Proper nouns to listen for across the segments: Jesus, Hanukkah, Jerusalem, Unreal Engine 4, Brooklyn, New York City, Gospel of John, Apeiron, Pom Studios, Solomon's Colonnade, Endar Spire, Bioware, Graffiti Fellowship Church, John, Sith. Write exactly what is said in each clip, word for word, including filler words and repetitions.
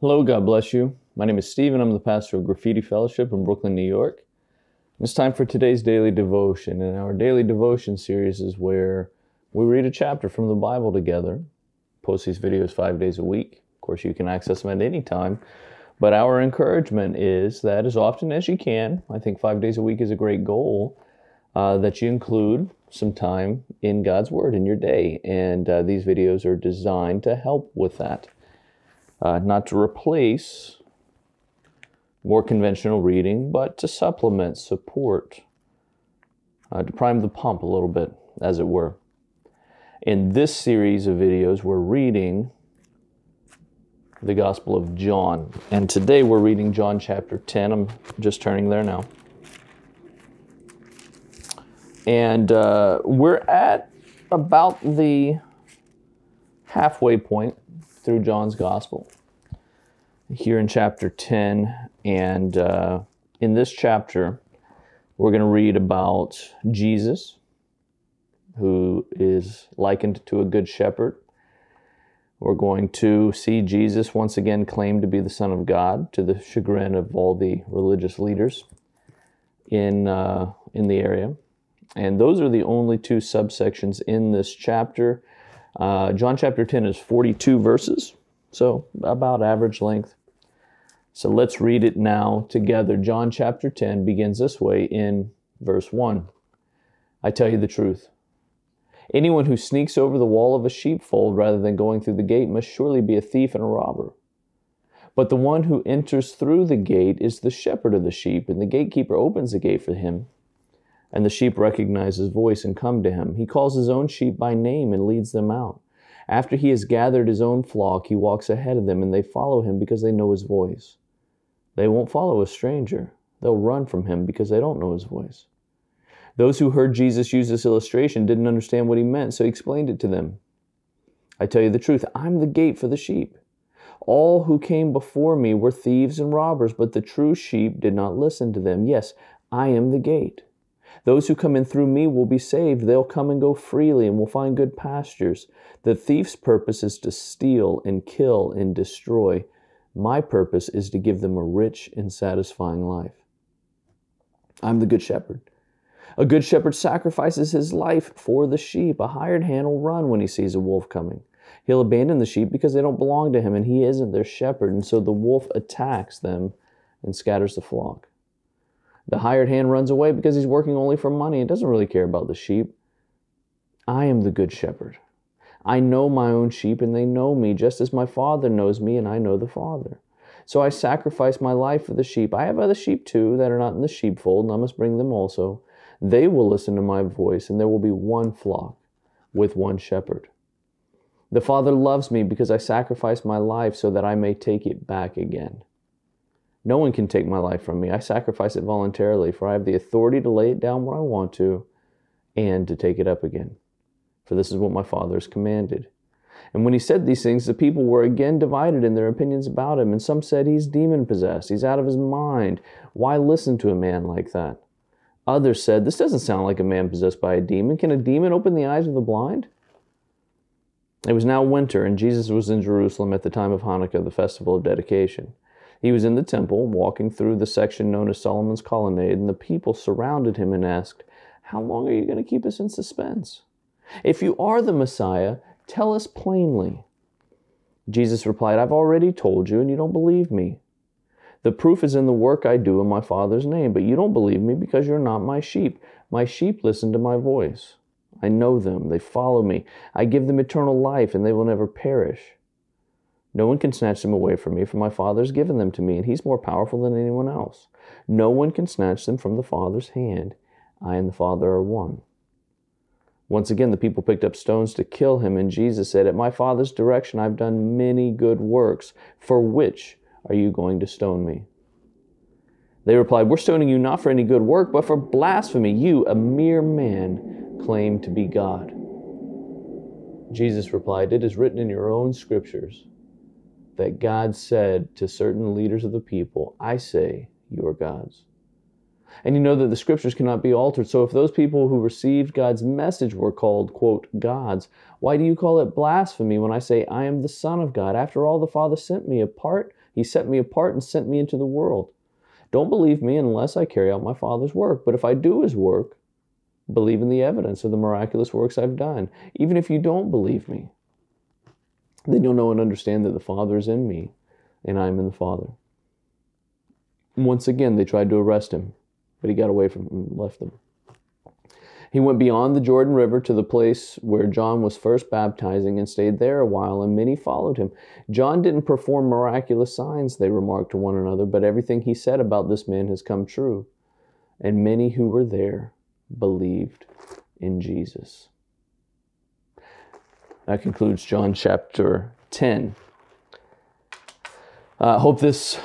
Hello, God bless you. My name is Steve and I'm the pastor of Graffiti Fellowship in Brooklyn, New York. It's time for today's daily devotion, and our daily devotion series is where we read a chapter from the Bible together. Post these videos five days a week. Of course, you can access them at any time, but our encouragement is that as often as you can, I think five days a week is a great goal, uh, that you include some time in God's Word in your day, and uh, these videos are designed to help with that. Uh, not to replace more conventional reading, but to supplement, support, uh, to prime the pump a little bit, as it were. In this series of videos, we're reading the Gospel of John. And today we're reading John chapter ten. I'm just turning there now. And uh, we're at about the halfway point through John's Gospel, here in chapter ten, and uh, in this chapter, we're going to read about Jesus, who is likened to a good shepherd. We're going to see Jesus once again claim to be the Son of God, to the chagrin of all the religious leaders in uh, in the area, and those are the only two subsections in this chapter. Uh, John chapter ten is forty-two verses, so about average length. So let's read it now together. John chapter ten begins this way in verse one. I tell you the truth. Anyone who sneaks over the wall of a sheepfold rather than going through the gate must surely be a thief and a robber. But the one who enters through the gate is the shepherd of the sheep, and the gatekeeper opens the gate for him. And the sheep recognize his voice and come to him. He calls his own sheep by name and leads them out. After he has gathered his own flock, he walks ahead of them, and they follow him because they know his voice. They won't follow a stranger. They'll run from him because they don't know his voice. Those who heard Jesus use this illustration didn't understand what he meant, so he explained it to them. I tell you the truth, I'm the gate for the sheep. All who came before me were thieves and robbers, but the true sheep did not listen to them. Yes, I am the gate. Those who come in through me will be saved. They'll come and go freely and will find good pastures. The thief's purpose is to steal and kill and destroy. My purpose is to give them a rich and satisfying life. I'm the good shepherd. A good shepherd sacrifices his life for the sheep. A hired hand will run when he sees a wolf coming. He'll abandon the sheep because they don't belong to him and he isn't their shepherd. And so the wolf attacks them and scatters the flock. The hired hand runs away because he's working only for money and doesn't really care about the sheep. I am the good shepherd. I know my own sheep and they know me, just as my Father knows me and I know the Father. So I sacrifice my life for the sheep. I have other sheep too that are not in the sheepfold, and I must bring them also. They will listen to my voice, and there will be one flock with one shepherd. The Father loves me because I sacrifice my life so that I may take it back again. No one can take my life from me. I sacrifice it voluntarily, for I have the authority to lay it down when I want to and to take it up again. For this is what my Father has commanded. And when he said these things, the people were again divided in their opinions about him. And some said, he's demon-possessed. He's out of his mind. Why listen to a man like that? Others said, this doesn't sound like a man possessed by a demon. Can a demon open the eyes of the blind? It was now winter, and Jesus was in Jerusalem at the time of Hanukkah, the festival of dedication. He was in the temple, walking through the section known as Solomon's Colonnade, and the people surrounded him and asked, how long are you going to keep us in suspense? If you are the Messiah, tell us plainly. Jesus replied, I've already told you, and you don't believe me. The proof is in the work I do in my Father's name, but you don't believe me because you're not my sheep. My sheep listen to my voice. I know them. They follow me. I give them eternal life, and they will never perish. No one can snatch them away from me, for my Father has given them to me, and he's more powerful than anyone else. No one can snatch them from the Father's hand. I and the Father are one. Once again, the people picked up stones to kill him, and Jesus said, at my Father's direction I've done many good works. For which are you going to stone me? They replied, we're stoning you not for any good work, but for blasphemy. You, a mere man, claim to be God. Jesus replied, it is written in your own scriptures that God said to certain leaders of the people, I say, you are gods. And you know that the scriptures cannot be altered. So if those people who received God's message were called, quote, gods, why do you call it blasphemy when I say, I am the Son of God? After all, the Father sent me apart. He set me apart and sent me into the world. Don't believe me unless I carry out my Father's work. But if I do his work, believe in the evidence of the miraculous works I've done. Even if you don't believe me, then you'll know and understand that the Father is in me and I am in the Father. Once again, they tried to arrest him, but he got away from them and left them. He went beyond the Jordan River to the place where John was first baptizing and stayed there a while, and many followed him. John didn't perform miraculous signs, they remarked to one another, but everything he said about this man has come true. And many who were there believed in Jesus. That concludes John chapter ten. I uh, hope this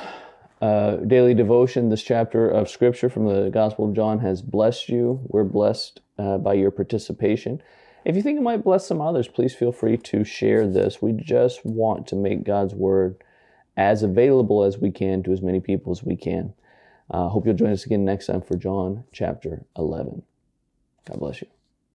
uh, daily devotion, this chapter of Scripture from the Gospel of John has blessed you. We're blessed uh, by your participation. If you think it might bless some others, please feel free to share this. We just want to make God's Word as available as we can to as many people as we can. I uh, hope you'll join us again next time for John chapter eleven. God bless you.